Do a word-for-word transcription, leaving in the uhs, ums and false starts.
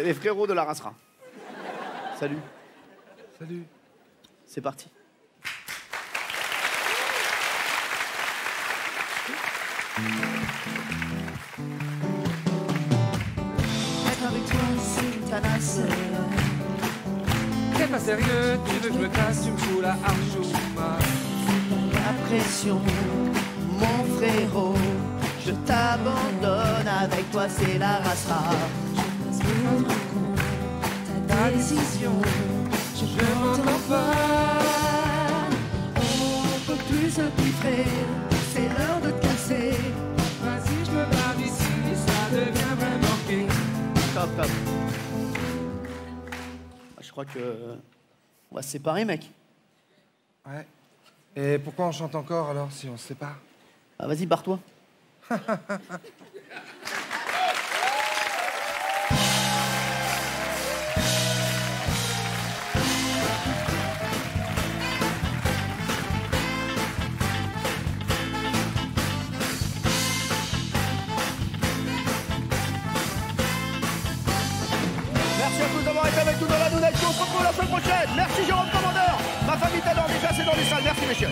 C'est les frérots de la Rassera. Salut. Salut. C'est parti. Être avec toi, c'est ta nasse. T'es pas sérieux, tu veux que je me casse, tu me fous la harche au mal. La pression, mon frérot, je t'abandonne. Avec toi, c'est la Rassera. Ta décision, je ne m'entends pas. On peut plus se piffrer, c'est l'heure de te casser. Vas-y, je me barre d'ici, ça devient vraiment gay. Top, top. Je crois que... on va se séparer, mec. Ouais. Et pourquoi on chante encore, alors, si on se sépare? Ah, vas-y, barre-toi. Avec nous dans la nouvelle action, on se retrouve la semaine prochaine. Merci Jérôme Commandeur. Ma famille t'adore déjà, c'est dans les salles. Merci messieurs.